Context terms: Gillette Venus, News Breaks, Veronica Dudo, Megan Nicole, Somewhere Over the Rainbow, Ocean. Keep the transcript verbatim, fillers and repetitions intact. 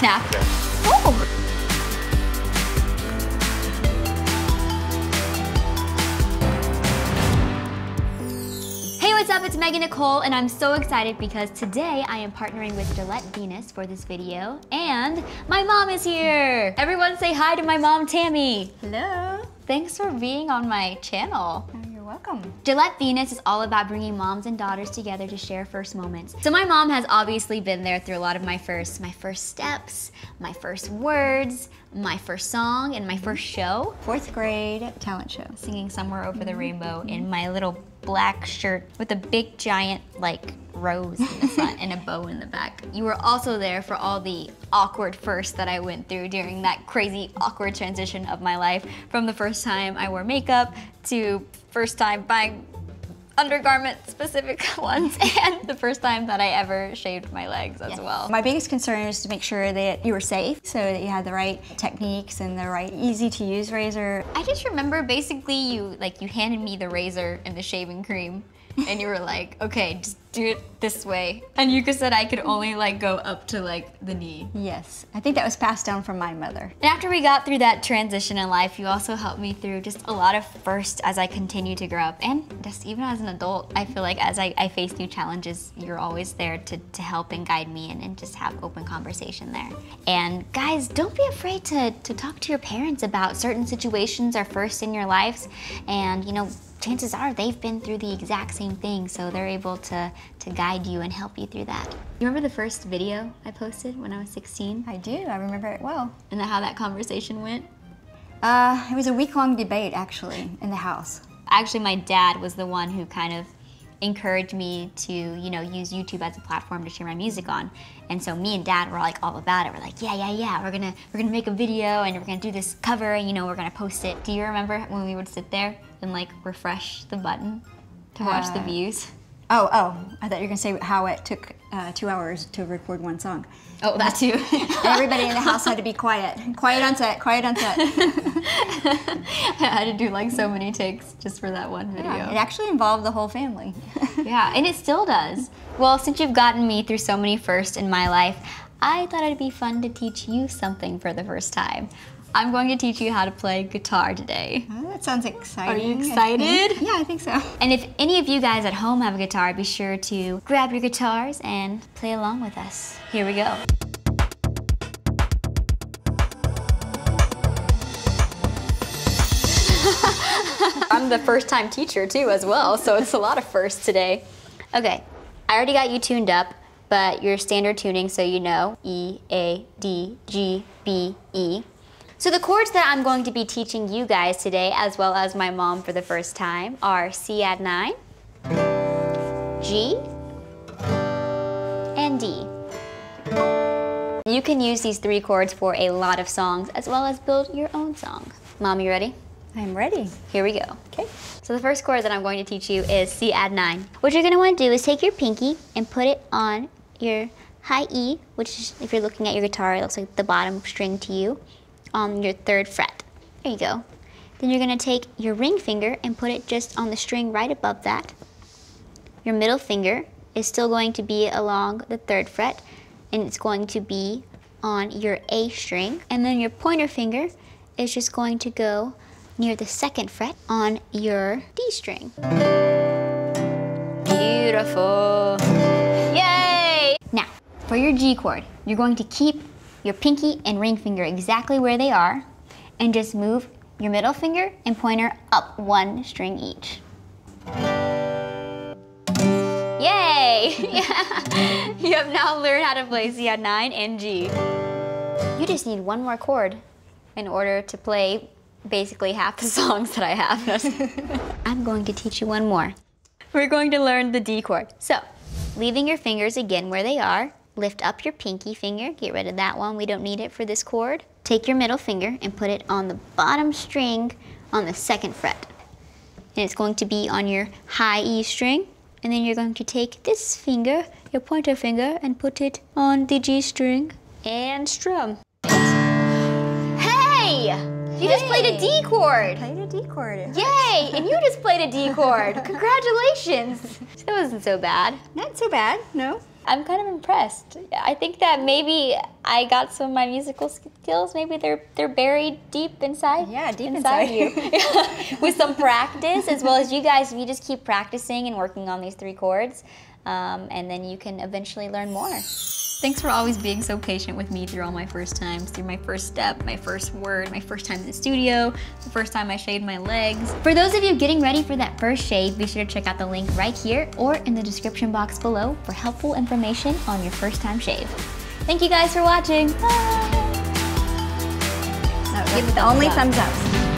Snap. Oh! Hey, what's up? It's Megan Nicole, and I'm so excited because today I am partnering with Gillette Venus for this video, and my mom is here! Everyone say hi to my mom, Tammy! Hello! Thanks for being on my channel. Welcome. Gillette Venus is all about bringing moms and daughters together to share first moments. So my mom has obviously been there through a lot of my firsts, my first steps, my first words, my first song, and my first show. Fourth grade talent show. Singing Somewhere Over the Rainbow in my little black shirt with a big giant like rose in the front and a bow in the back. You were also there for all the awkward firsts that I went through during that crazy awkward transition of my life, from the first time I wore makeup to first time buying undergarment specific ones and the first time that I ever shaved my legs as yes. well. My biggest concern is to make sure that you were safe, so that you had the right techniques and the right easy to use razor. I just remember basically you like you handed me the razor and the shaving cream and you were like, okay, just do it this way. And Yuka said I could only like go up to like the knee. Yes, I think that was passed down from my mother. And after we got through that transition in life, you also helped me through just a lot of firsts as I continue to grow up. And just even as an adult, I feel like as I, I face new challenges, you're always there to, to help and guide me and, and just have open conversation there. And guys, don't be afraid to, to talk to your parents about certain situations or firsts in your lives. And you know, chances are they've been through the exact same thing, so they're able to, to guide you and help you through that. You remember the first video I posted when I was sixteen? I do, I remember it well. And how that conversation went? Uh, it was a week-long debate, actually, in the house. Actually, my dad was the one who kind of encouraged me to, you know, use YouTube as a platform to share my music on. And so me and Dad were like all about it. We're like, yeah, yeah, yeah, we're gonna we're gonna make a video and we're gonna do this cover and you know, we're gonna post it. Do you remember when we would sit there and like refresh the button to watch uh, the views? Oh, oh, I thought you were gonna say how it took uh, two hours to record one song. Oh, that too. And everybody in the house had to be quiet. Quiet on set, quiet on set. I had to do like so many takes just for that one video. Yeah, it actually involved the whole family. Yeah, and it still does. Well, since you've gotten me through so many firsts in my life, I thought it'd be fun to teach you something for the first time. I'm going to teach you how to play guitar today. Oh, that sounds exciting. Are you excited? I think, yeah, I think so. And if any of you guys at home have a guitar, be sure to grab your guitars and play along with us. Here we go. I'm the first time teacher too as well, so it's a lot of firsts today. Okay, I already got you tuned up, but your standard tuning, so you know, E, A, D, G, B, E. So the chords that I'm going to be teaching you guys today, as well as my mom for the first time, are C add nine, G, and D. You can use these three chords for a lot of songs, as well as build your own song. Mom, you ready? I'm ready. Here we go. Okay. So the first chord that I'm going to teach you is C add nine. What you're gonna wanna do is take your pinky and put it on your high E, which is, if you're looking at your guitar, it looks like the bottom string to you, on your third fret. There you go. Then you're gonna take your ring finger and put it just on the string right above that. Your middle finger is still going to be along the third fret, and it's going to be on your A string. And then your pointer finger is just going to go near the second fret on your D string. Beautiful. Yay! Now, for your G chord, you're going to keep your pinky and ring finger exactly where they are, and just move your middle finger and pointer up one string each. Yay! Yeah. You have now learned how to play C add nine and G. You just need one more chord in order to play basically half the songs that I have. I'm going to teach you one more. We're going to learn the D chord. So, leaving your fingers again where they are, lift up your pinky finger, get rid of that one, we don't need it for this chord. Take your middle finger and put it on the bottom string on the second fret. And it's going to be on your high E string. And then you're going to take this finger, your pointer finger, and put it on the G string and strum. Hey! You hey. just played a D chord! I played a D chord. Yay! And you just played a D chord! Congratulations! That wasn't so bad. Not so bad, no. I'm kind of impressed. I think that maybe I got some of my musical skills. Maybe they're they're buried deep inside. Yeah, deep inside, inside you. With some practice, as well as you guys, if you just keep practicing and working on these three chords, um, and then you can eventually learn more. Thanks for always being so patient with me through all my first times, through my first step, my first word, my first time in the studio, the first time I shaved my legs. For those of you getting ready for that first shave, be sure to check out the link right here or in the description box below for helpful information on your first time shave. Thank you guys for watching. Bye. No, give it the only thumbs up.